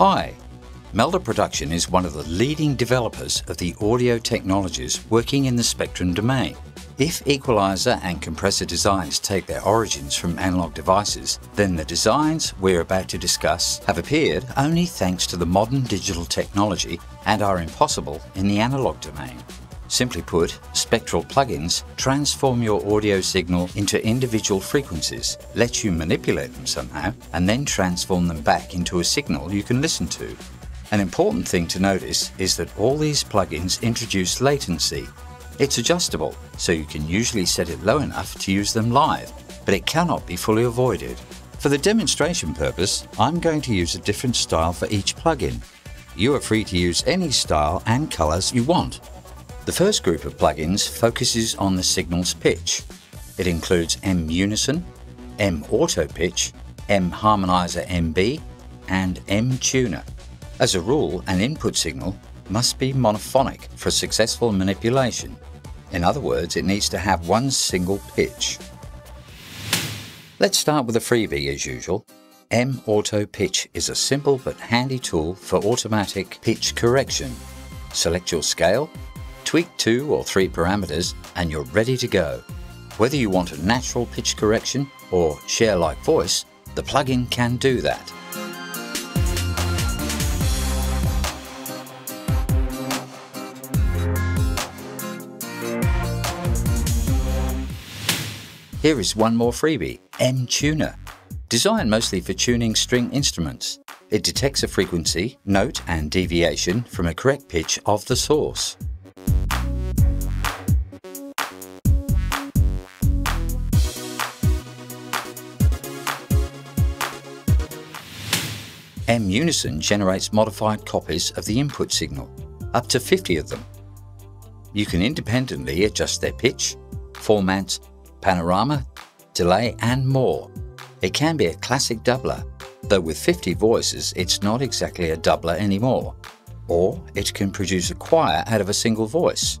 Hi! Melda Production is one of the leading developers of the audio technologies working in the spectrum domain. If equalizer and compressor designs take their origins from analog devices, then the designs we're about to discuss have appeared only thanks to the modern digital technology and are impossible in the analog domain. Simply put, spectral plugins transform your audio signal into individual frequencies, let you manipulate them somehow, and then transform them back into a signal you can listen to. An important thing to notice is that all these plugins introduce latency. It's adjustable, so you can usually set it low enough to use them live, but it cannot be fully avoided. For the demonstration purpose, I'm going to use a different style for each plugin. You are free to use any style and colors you want. The first group of plugins focuses on the signal's pitch. It includes M Unison, M Auto Pitch, M Harmonizer MB, and M Tuner. As a rule, an input signal must be monophonic for successful manipulation. In other words, it needs to have one single pitch. Let's start with a freebie as usual. M Auto Pitch is a simple but handy tool for automatic pitch correction. Select your scale, tweak 2 or 3 parameters and you're ready to go. Whether you want a natural pitch correction or share like voice, the plugin can do that. Here is one more freebie, M Tuner. Designed mostly for tuning string instruments, it detects a frequency, note and deviation from a correct pitch of the source. M Unison generates modified copies of the input signal, up to 50 of them. You can independently adjust their pitch, formats, panorama, delay and more. It can be a classic doubler, though with 50 voices it's not exactly a doubler anymore. Or it can produce a choir out of a single voice.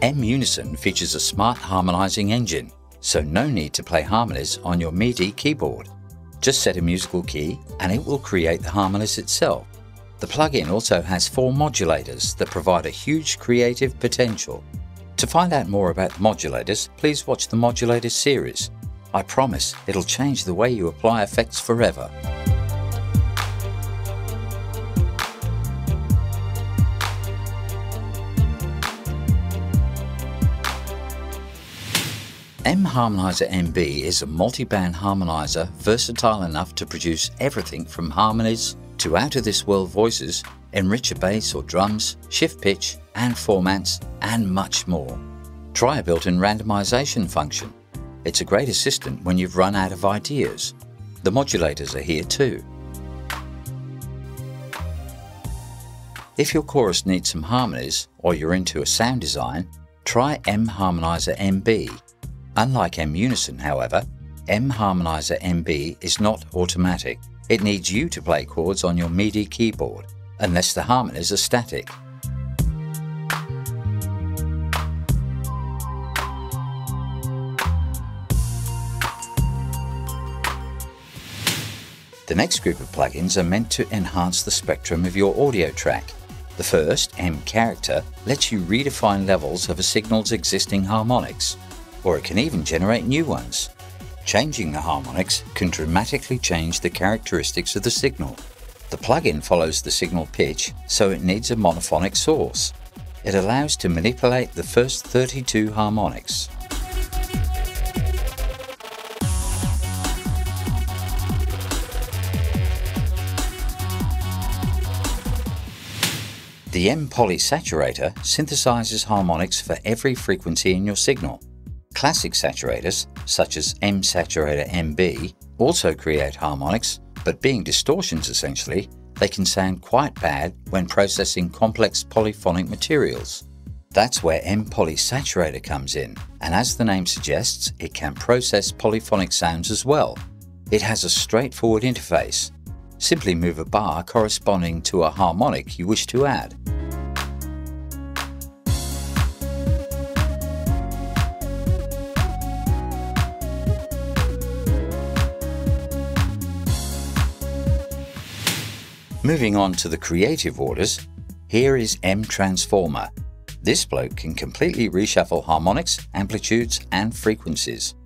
M Unison features a smart harmonizing engine, so no need to play harmonies on your MIDI keyboard. Just set a musical key and it will create the harmonies itself. The plugin also has 4 modulators that provide a huge creative potential. To find out more about the modulators, please watch the modulators series. I promise it'll change the way you apply effects forever. M Harmonizer MB is a multi-band harmonizer versatile enough to produce everything from harmonies to out-of-this-world voices, enrich a bass or drums, shift pitch and formats, and much more. Try a built-in randomization function. It's a great assistant when you've run out of ideas. The modulators are here too. If your chorus needs some harmonies or you're into a sound design, try M Harmonizer MB. Unlike M Unison, however, M Harmonizer MB is not automatic. It needs you to play chords on your MIDI keyboard, unless the harmonies are static. The next group of plugins are meant to enhance the spectrum of your audio track. The first, MCharacter, lets you redefine levels of a signal's existing harmonics, or it can even generate new ones. Changing the harmonics can dramatically change the characteristics of the signal. The plugin follows the signal pitch, so it needs a monophonic source. It allows to manipulate the first 32 harmonics. The MPolySaturator synthesizes harmonics for every frequency in your signal. Classic saturators, such as MSaturator MB, also create harmonics, but being distortions essentially, they can sound quite bad when processing complex polyphonic materials. That's where MPolySaturator comes in, and as the name suggests, it can process polyphonic sounds as well. It has a straightforward interface. Simply move a bar corresponding to a harmonic you wish to add. Moving on to the creative orders, here is MTransformer. This bloke can completely reshuffle harmonics, amplitudes, and frequencies.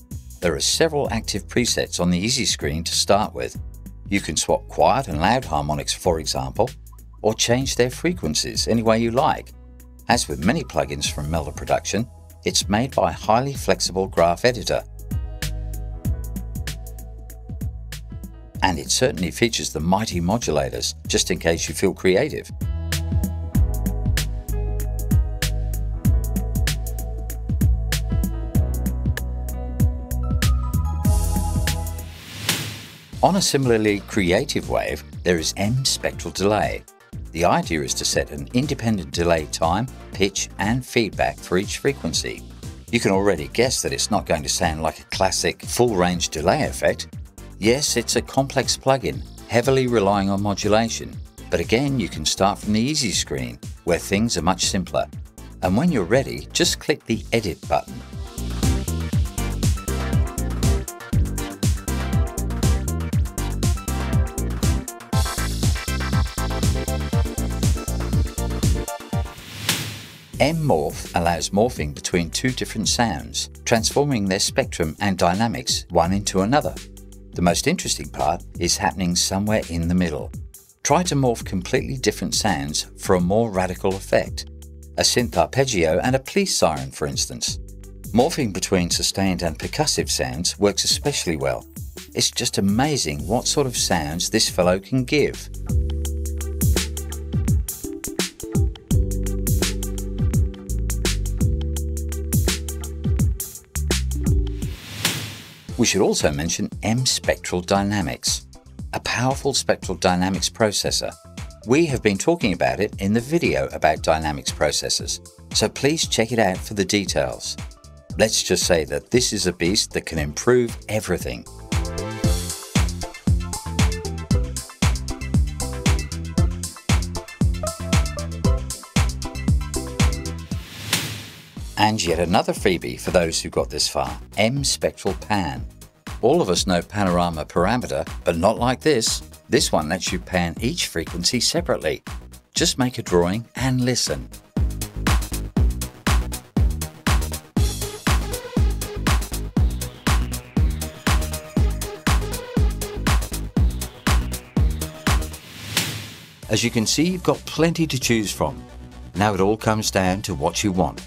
There are several active presets on the easy screen to start with. You can swap quiet and loud harmonics, for example, or change their frequencies any way you like. As with many plugins from Melda Production, it's made by a highly flexible graph editor. And it certainly features the mighty modulators, just in case you feel creative. On a similarly creative wave, there is M Spectral Delay. The idea is to set an independent delay time, pitch, and feedback for each frequency. You can already guess that it's not going to sound like a classic full-range delay effect. Yes, it's a complex plugin, heavily relying on modulation. But again, you can start from the easy screen, where things are much simpler. And when you're ready, just click the Edit button. MMorph allows morphing between two different sounds, transforming their spectrum and dynamics one into another. The most interesting part is happening somewhere in the middle. Try to morph completely different sounds for a more radical effect. A synth arpeggio and a police siren, for instance. Morphing between sustained and percussive sounds works especially well. It's just amazing what sort of sounds this fellow can give. We should also mention M Spectral Dynamics, a powerful spectral dynamics processor. We have been talking about it in the video about dynamics processors, so please check it out for the details. Let's just say that this is a beast that can improve everything. And yet another freebie for those who got this far, M Spectral Pan. All of us know panorama parameter, but not like this. This one lets you pan each frequency separately. Just make a drawing and listen. As you can see, you've got plenty to choose from. Now it all comes down to what you want.